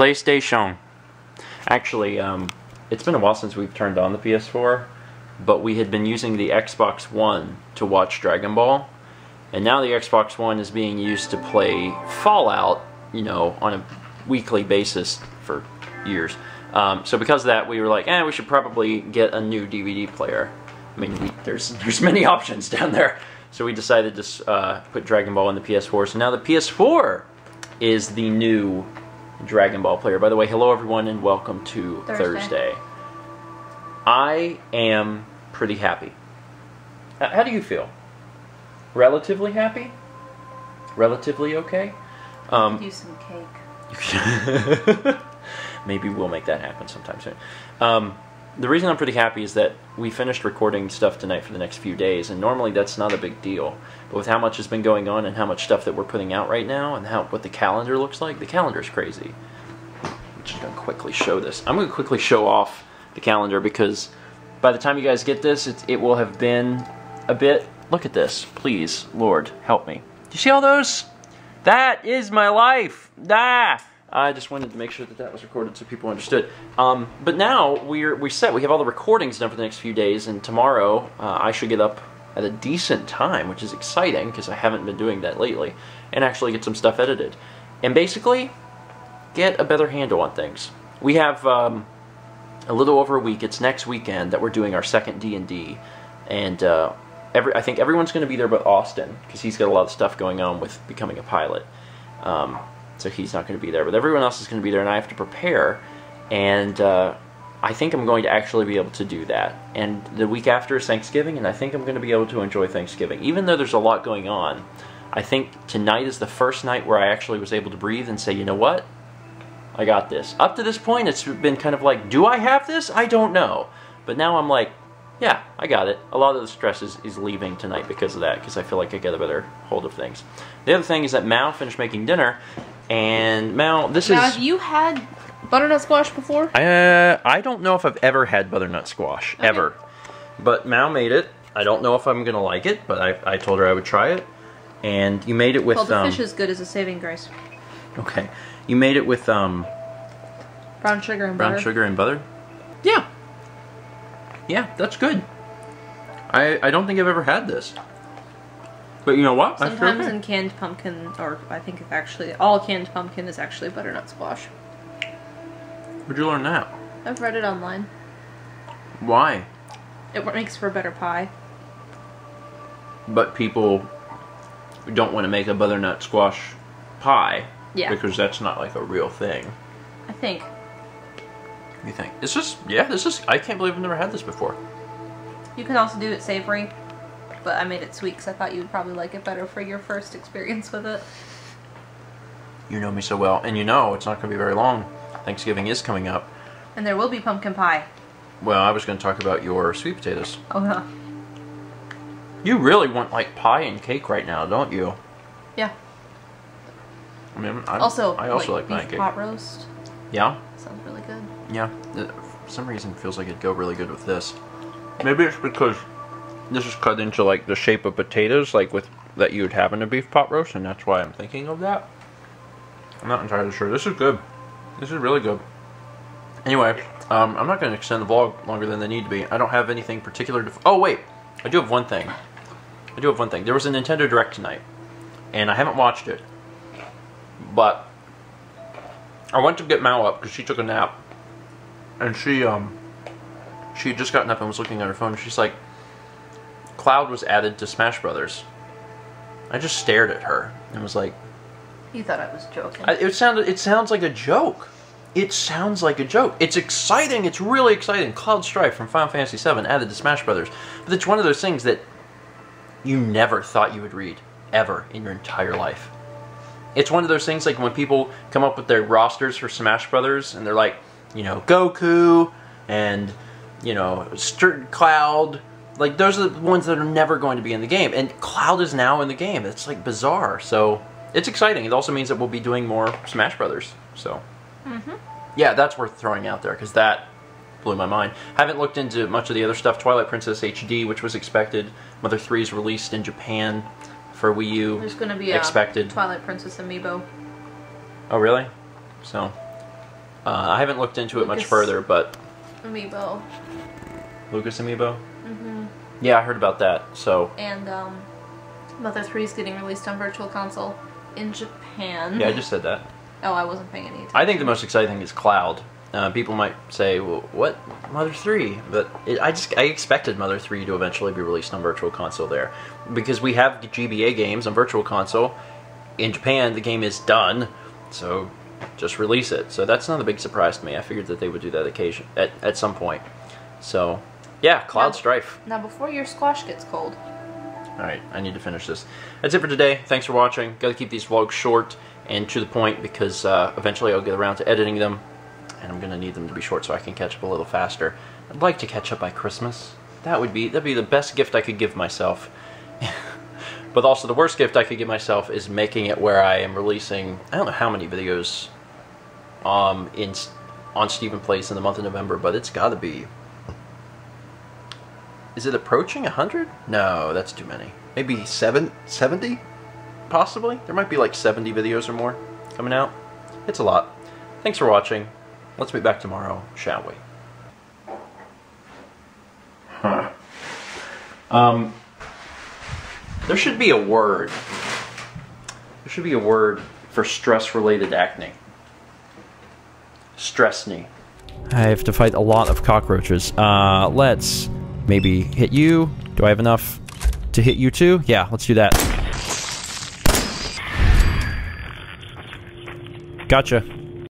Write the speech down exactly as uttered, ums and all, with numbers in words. PlayStation. Actually, um, it's been a while since we've turned on the P S four, but we had been using the Xbox One to watch Dragon Ball, and now the Xbox One is being used to play Fallout, you know, on a weekly basis for years. Um, so because of that, we were like, eh, we should probably get a new D V D player. I mean, we, there's, there's many options down there. So we decided to uh, put Dragon Ball on the P S four, so now the P S four is the new Dragon Ball player. By the way, hello everyone and welcome to Thursday. Thursday. I am pretty happy. How do you feel? Relatively happy? Relatively okay? Um, do some cake. Maybe we'll make that happen sometime soon. Um, the reason I'm pretty happy is that we finished recording stuff tonight for the next few days, and normally that's not a big deal. But with how much has been going on and how much stuff that we're putting out right now and how what the calendar looks like, the calendar's crazy. I'm just going to quickly show this. I'm going to quickly show off the calendar because by the time you guys get this, it, it will have been a bit. Look at this. Please, Lord, help me. Do you see all those? That is my life. Ah! I just wanted to make sure that that was recorded so people understood. Um, but now we're we're set. We have all the recordings done for the next few days, and tomorrow uh, I should get up at a decent time, which is exciting because I haven't been doing that lately, and actually get some stuff edited, and basically get a better handle on things. We have um, a little over a week. It's next weekend that we're doing our second D and D, and uh, every I think everyone's going to be there, but Austin, because he's got a lot of stuff going on with becoming a pilot. Um, So he's not going to be there, but everyone else is going to be there, and I have to prepare, and uh, I think I'm going to actually be able to do that. And the week after is Thanksgiving, and I think I'm going to be able to enjoy Thanksgiving. Even though there's a lot going on, I think tonight is the first night where I actually was able to breathe and say, you know what? I got this. Up to this point, it's been kind of like, do I have this? I don't know. But now I'm like, yeah, I got it. A lot of the stress is, is leaving tonight because of that, because I feel like I got a better hold of things. The other thing is that Mal finished making dinner, and Mal, this now, is... Now, have you had butternut squash before? Uh, I don't know if I've ever had butternut squash, okay. Ever. But Mal made it. I don't know if I'm going to like it, but I, I told her I would try it. And you made it with... Well, the um, fish is good as a saving grace. Okay. You made it with... um Brown sugar and brown butter. Brown sugar and butter? Yeah. Yeah, that's good. I I don't think I've ever had this. But you know what? Sometimes in canned pumpkin, or I think it's actually, all canned pumpkin is actually butternut squash. Where'd you learn that? I've read it online. Why? It makes for a better pie. But people don't want to make a butternut squash pie. Yeah. Because that's not like a real thing. I think. You think? It's just, yeah, this is, I can't believe I've never had this before. You can also do it savory, but I made it sweet because I thought you would probably like it better for your first experience with it. You know me so well, and you know it's not going to be very long. Thanksgiving is coming up. And there will be pumpkin pie. Well, I was going to talk about your sweet potatoes. Oh, huh. You really want, like, pie and cake right now, don't you? Yeah. I mean, I'm, also, I also like, like beef pot roast. Yeah? Sounds really good. Yeah, for some reason it feels like it'd go really good with this. Maybe it's because this is cut into like the shape of potatoes, like with that you would have in a beef pot roast, and that's why I'm thinking of that. I'm not entirely sure. This is good. This is really good. Anyway, um, I'm not going to extend the vlog longer than they need to be. I don't have anything particular to... Oh, wait! I do have one thing. I do have one thing. There was a Nintendo Direct tonight, and I haven't watched it. But I went to get Mal up because she took a nap. And she, um, she had just gotten up and was looking at her phone, and she's like, Cloud was added to Smash Brothers. I just stared at her and was like... You thought I was joking. I, it sounded, it sounds like a joke. It sounds like a joke. It's exciting. It's really exciting. Cloud Strife from Final Fantasy seven added to Smash Brothers. But it's one of those things that you never thought you would read, ever, in your entire life. It's one of those things like when people come up with their rosters for Smash Brothers, and they're like... You know, Goku, and, you know, Cloud. Like, those are the ones that are never going to be in the game. And Cloud is now in the game. It's, like, bizarre. So, it's exciting. It also means that we'll be doing more Smash Brothers. So, mm-hmm. Yeah, that's worth throwing out there, because that blew my mind. I haven't looked into much of the other stuff. Twilight Princess H D, which was expected. Mother three is released in Japan for Wii U. There's going to be expected. a Twilight Princess amiibo. Oh, really? So... Uh, I haven't looked into it Lucas much further, but... Amiibo. Lucas Amiibo? Mm-hmm. Yeah, I heard about that, so... And, um, Mother three is getting released on Virtual Console in Japan. Yeah, I just said that. Oh, I wasn't paying any attention. I think the most exciting thing is Cloud. Uh, people might say, well, what? Mother three? But it, I just I expected Mother three to eventually be released on Virtual Console there. Because we have G B A games on Virtual Console. In Japan, the game is done, so... just release it. So that's not a big surprise to me. I figured that they would do that occasion at, at some point. So, yeah, Cloud now, Strife. Now, before your squash gets cold. Alright, I need to finish this. That's it for today. Thanks for watching. Gotta keep these vlogs short and to the point because uh, eventually I'll get around to editing them. And I'm gonna need them to be short so I can catch up a little faster. I'd like to catch up by Christmas. That would be, that'd be the best gift I could give myself. But also the worst gift I could give myself is making it where I am releasing, I don't know how many videos um, in on Steven Plays in the month of November, but it's gotta be... Is it approaching one hundred? No, that's too many. Maybe seven, seventy? Possibly? There might be like seventy videos or more coming out. It's a lot. Thanks for watching. Let's meet back tomorrow, shall we? Huh. Um... There should be a word. There should be a word for stress-related acne. Stressney. I have to fight a lot of cockroaches. Uh, let's maybe hit you. Do I have enough to hit you too? Yeah, let's do that. Gotcha.